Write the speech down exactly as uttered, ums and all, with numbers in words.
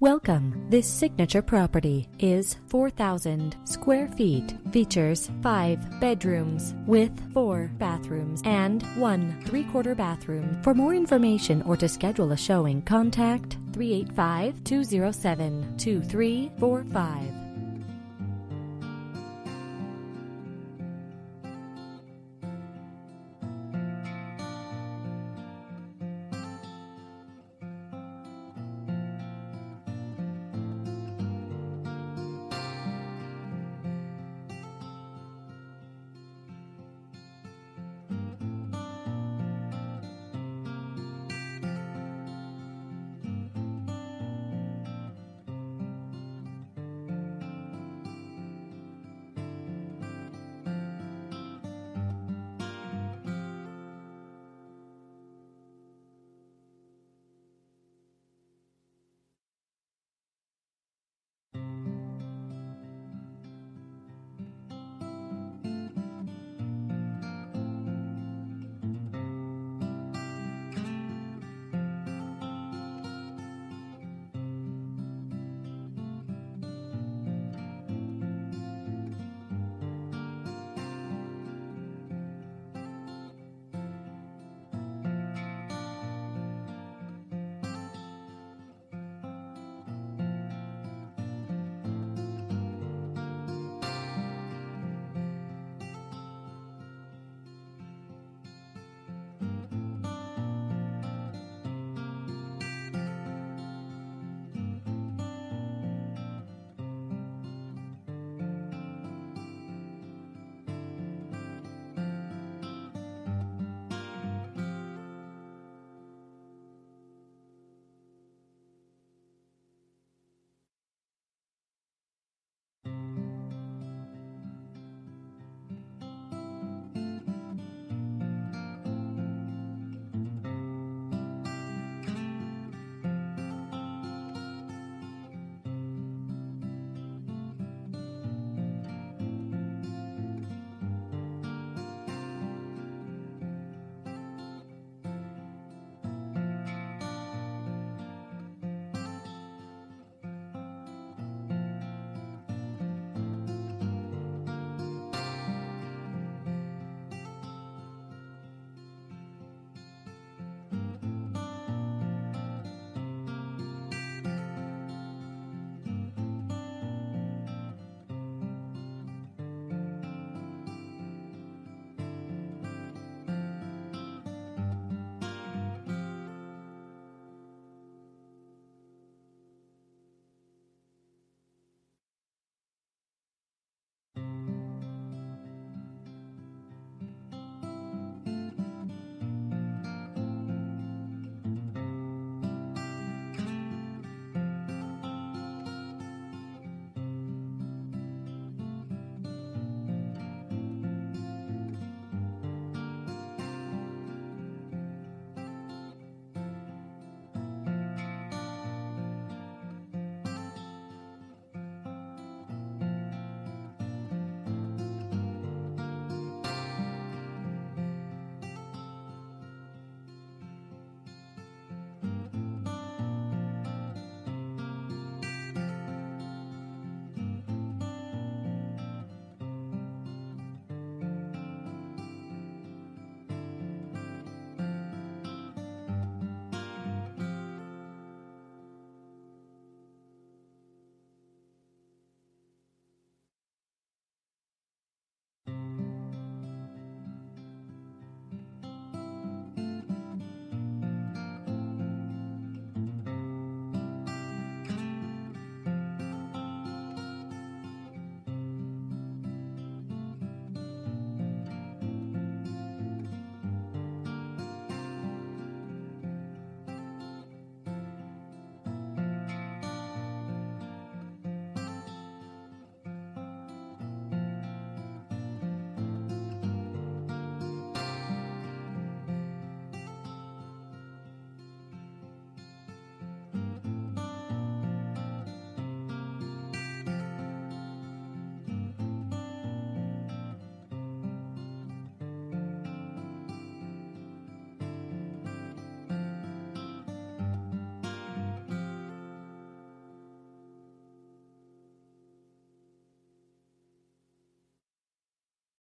Welcome. This signature property is four thousand square feet. Features five bedrooms with four bathrooms and one three-quarter bathroom. For more information or to schedule a showing, contact three eight five, two zero seven, two three four five.